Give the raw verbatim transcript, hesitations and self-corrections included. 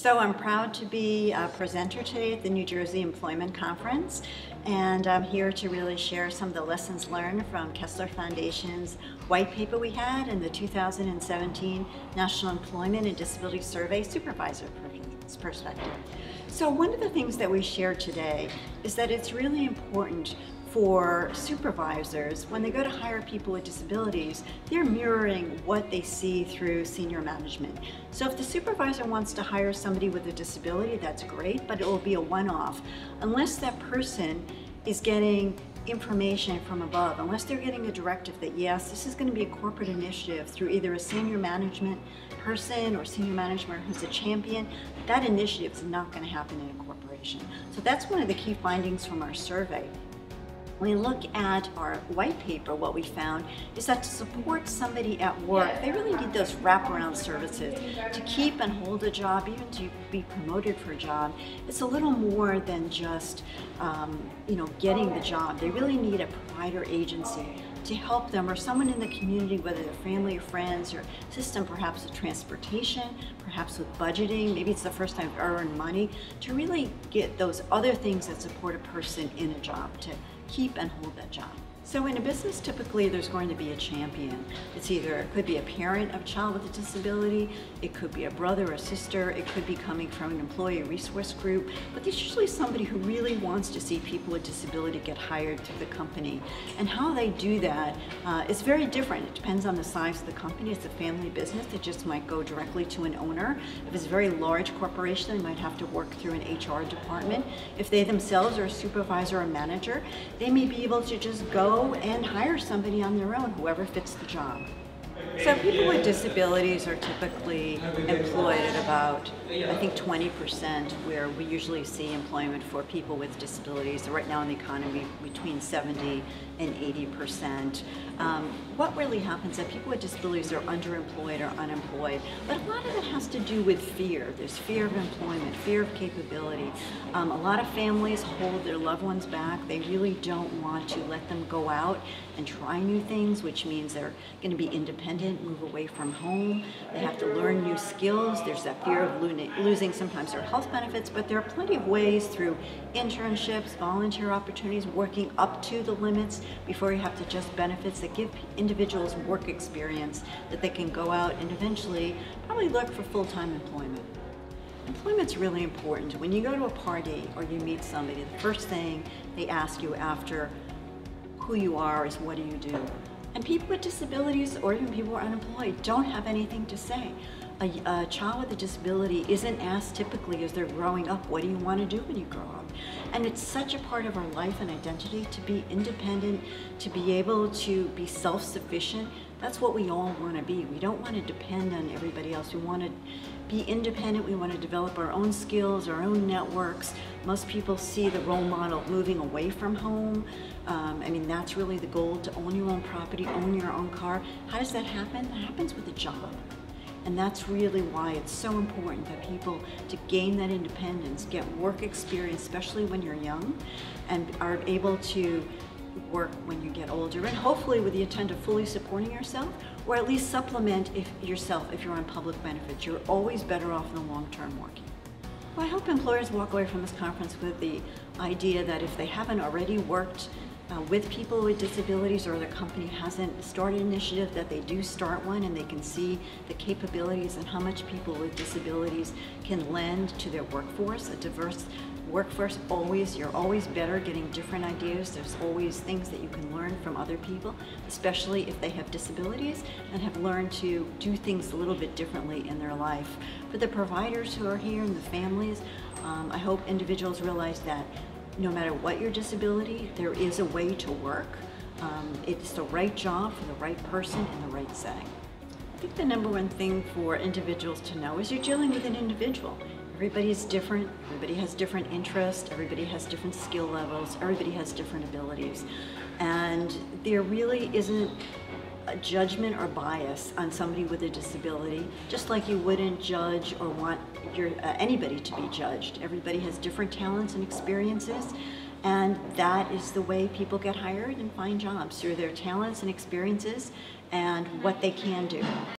So I'm proud to be a presenter today at the New Jersey Employment Conference, and I'm here to really share some of the lessons learned from Kessler Foundation's white paper we had in the two thousand seventeen National Employment and Disability Survey Supervisor Perspective. So one of the things that we share today is that it's really important for supervisors, when they go to hire people with disabilities, they're mirroring what they see through senior management. So if the supervisor wants to hire somebody with a disability, that's great, but it will be a one-off. Unless that person is getting information from above, unless they're getting a directive that, yes, this is going to be a corporate initiative through either a senior management person or senior management who's a champion, that initiative is not going to happen in a corporation. So that's one of the key findings from our survey. When we look at our white paper, what we found is that to support somebody at work, they really need those wraparound services to keep and hold a job, even to be promoted for a job. It's a little more than just um, you know, getting the job. They really need a provider agency to help them, or someone in the community, whether they're family or friends, or system perhaps with transportation, perhaps with budgeting, maybe it's the first time I've earned money, to really get those other things that support a person in a job to keep and hold that job. So in a business, typically there's going to be a champion. It's either, it could be a parent of a child with a disability, it could be a brother or sister, it could be coming from an employee resource group, but there's usually somebody who really wants to see people with disability get hired through the company. And how they do that uh, is very different. It depends on the size of the company. It's a family business that just might go directly to an owner. If it's a very large corporation, they might have to work through an H R department. If they themselves are a supervisor or manager, they may be able to just go and hire somebody on their own, whoever fits the job. So people with disabilities are typically employed at about, I think, twenty percent, where we usually see employment for people with disabilities. Right now in the economy, between seventy and eighty percent. Um, what really happens is that people with disabilities are underemployed or unemployed, but a lot of it has to do with fear. There's fear of employment, fear of capability. Um, a lot of families hold their loved ones back. They really don't want to let them go out and try new things, which means they're going to be independent, move away from home. They have to learn new skills. There's that fear of losing sometimes their health benefits, but there are plenty of ways through internships, volunteer opportunities, working up to the limits before you have to just benefits that give individuals work experience that they can go out and eventually probably look for full-time employment. Employment's really important. When you go to a party or you meet somebody, the first thing they ask you after who you are is, what do you do? And people with disabilities, or even people who are unemployed, don't have anything to say. A, a child with a disability isn't asked typically as they're growing up, what do you want to do when you grow up? And it's such a part of our life and identity to be independent, to be able to be self-sufficient. That's what we all want to be. We don't want to depend on everybody else. We want to be independent. We want to develop our own skills, our own networks. Most people see the role model moving away from home. Um, I mean, that's really the goal, to own your own property, own your own car. How does that happen? That happens with a job. And that's really why it's so important for people to gain that independence, get work experience, especially when you're young, and are able to work when you get older, and hopefully with the intent of fully supporting yourself, or at least supplement if yourself if you're on public benefits. You're always better off in the long term working. Well, I hope employers walk away from this conference with the idea that if they haven't already worked Uh, with people with disabilities, or the company hasn't started an initiative, that they do start one, and they can see the capabilities and how much people with disabilities can lend to their workforce. A diverse workforce, always, you're always better getting different ideas. There's always things that you can learn from other people, especially if they have disabilities and have learned to do things a little bit differently in their life. For the providers who are here and the families, um, I hope individuals realize that no matter what your disability, there is a way to work. Um, it's the right job for the right person in the right setting. I think the number one thing for individuals to know is you're dealing with an individual. Everybody is different, everybody has different interests, everybody has different skill levels, everybody has different abilities. And there really isn't a judgment or bias on somebody with a disability, just like you wouldn't judge or want your, uh, anybody to be judged. Everybody has different talents and experiences, and that is the way people get hired and find jobs, through their talents and experiences and what they can do.